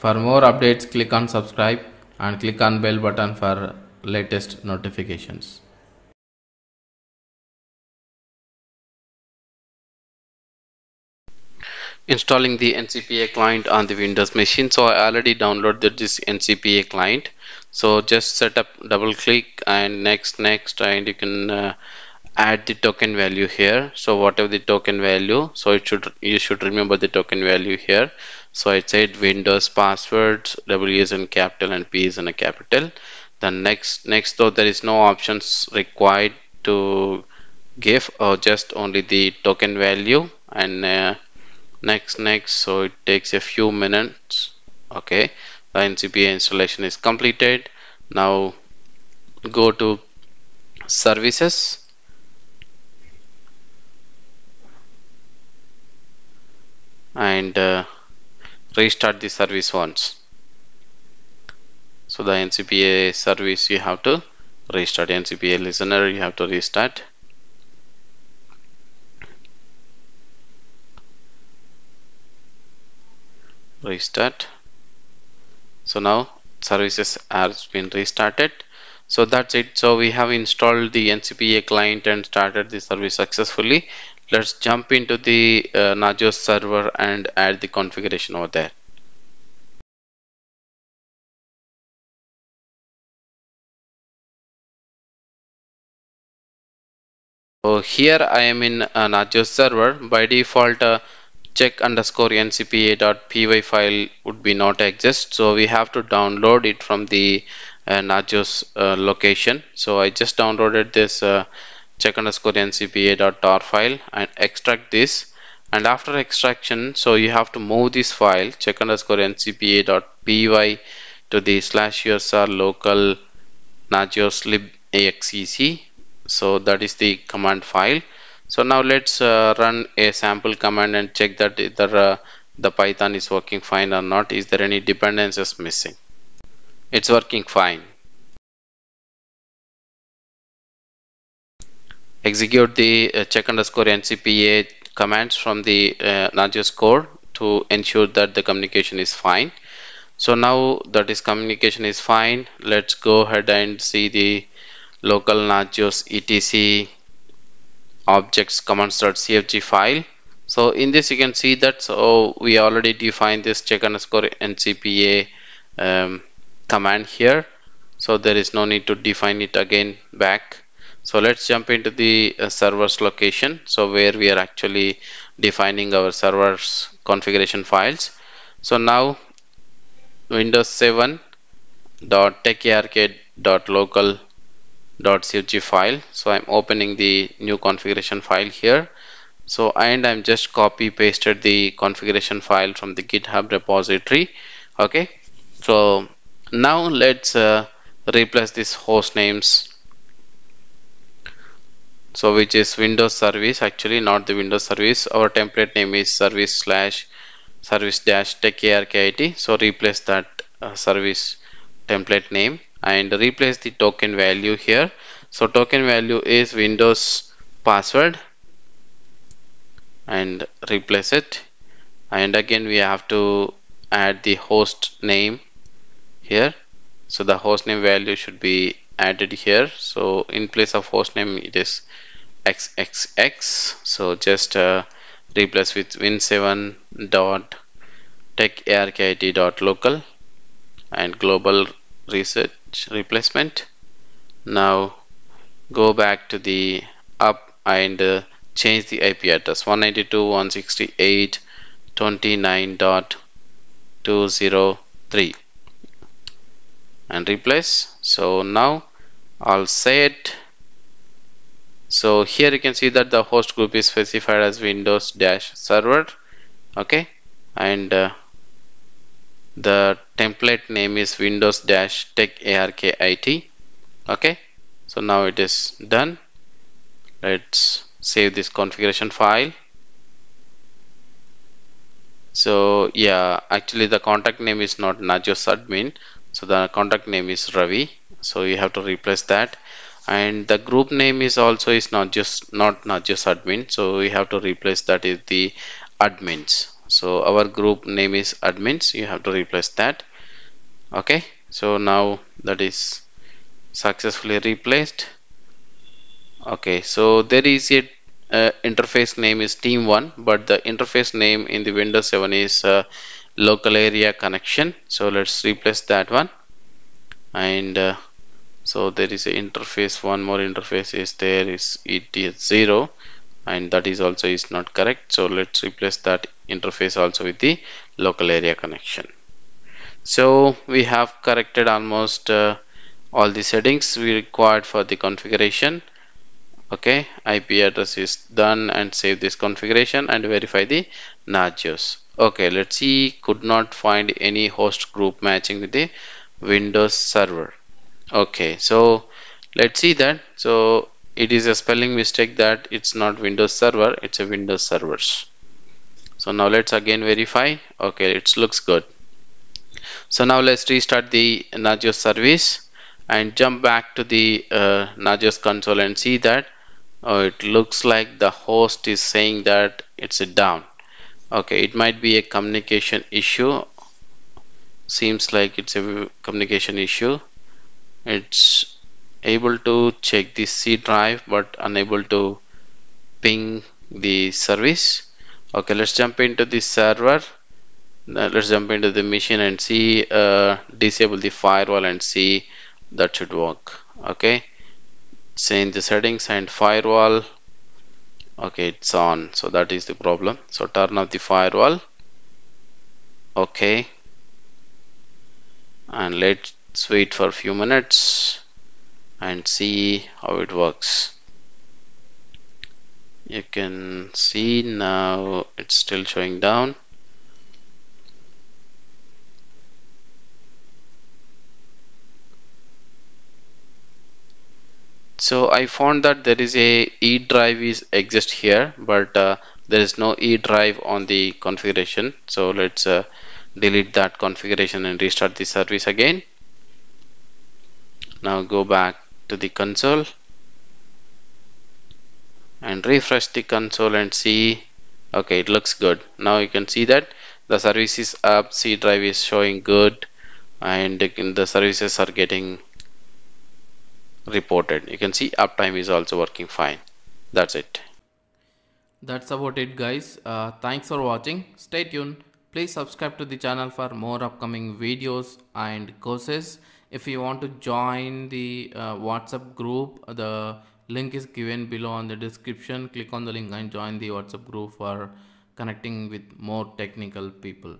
For more updates, click on subscribe and click on bell button for latest notifications. Installing the NCPA client on the Windows machine. So I already downloaded this NCPA client. So just set up, double click and next, and you can add the token value here. So whatever the token value, so you should remember the token value here. So I said Windows passwords, W is in capital and P is in a capital. Then next though there is no options required to give, or just only the token value, and next, so it takes a few minutes. Okay, the NCPA installation is completed. Now go to services, and restart the service once. So the NCPA service you have to restart, NCPA listener you have to restart. Restart. So now services has been restarted. So that's it. So we have installed the NCPA client and started the service successfully. Let's jump into the Nagios server and add the configuration over there. So here I am in Nagios server. By default check_ncpa.py file would be not exist, so we have to download it from the Nagios location. So I just downloaded this check_ncpa.tar file and extract this, and after extraction, so you have to move this file check_ncpa.py to the /usr/local/nagios/lib.exec. so that is the command file. So now let's run a sample command and check that either the Python is working fine or not. Is there any dependencies missing? It's working fine. Execute the check_ncpa commands from the Nagios core to ensure that the communication is fine. So now that is communication is fine. Let's go ahead and see the local Nagios etc objects commands.cfg file. So in this you can see that so we already defined this check_ncpa command here, so there is no need to define it again back. So let's jump into the server's location, so where we are actually defining our server's configuration files. So now windows7.techarcade.local.cfg file. So I'm opening the new configuration file here. So and I'm just copy pasted the configuration file from the GitHub repository. Okay, so now let's replace this host names, so which is Windows service, actually not the Windows service, our template name is service/service-techarkit. So replace that service template name and replace the token value here. So token value is Windows password, and replace it, and again we have to add the host name here. So the host name value should be added here. So in place of host name it is xxx. So just replace with win7.techarkit.local and global reset replacement. Now go back to the up and change the IP address 192.168.29.203 and replace. So now I'll set. So here you can see that the host group is specified as Windows-server. Okay, and the template name is Windows-techarkit. Okay, so now it is done. Let's save this configuration file. So yeah, actually the contact name is not Nagios admin, so the contact name is Ravi, so you have to replace that, and the group name is also is not Nagios admin, so we have to replace that is the admins. So our group name is admins, you have to replace that. Okay, so now that is successfully replaced. Okay, so there is a interface name is team1, but the interface name in the Windows 7 is local area connection, so let's replace that one. And so there is an interface, one more interface is there, is ETH0, and that is also is not correct, so let's replace that interface also with the local area connection. So we have corrected almost all the settings we required for the configuration. Okay, IP address is done, and save this configuration and verify the Nagios. Okay, let's see, could not find any host group matching with the Windows server. Okay, so let's see that. So it is a spelling mistake that it's not Windows server, it's a Windows servers. So now let's again verify. Okay, it looks good. So now let's restart the Nagios service and jump back to the Nagios console and see that it looks like the host is saying that it's down. Okay, it might be a communication issue. Seems like it's a communication issue. It's able to check the C drive but unable to ping the service. Okay, let's jump into the server. Now let's jump into the machine and see, disable the firewall and see, that should work. Okay, change the settings and firewall. Okay, it's on, so that is the problem. So turn off the firewall. Okay, and let's wait for a few minutes and see how it works. You can see now it's still showing down. So I found that there is a E drive is exist here, but there is no E drive on the configuration. So let's delete that configuration and restart the service again. Now go back to the console and refresh the console and see. Okay, it looks good. Now you can see that the service is up, C drive is showing good, and the services are getting reported. You can see uptime is also working fine. That's it. That's about it, guys. Thanks for watching. Stay tuned. Please subscribe to the channel for more upcoming videos and courses. If you want to join the WhatsApp group, the link is given below on the description. Click on the link and join the WhatsApp group for connecting with more technical people.